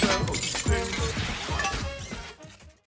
go.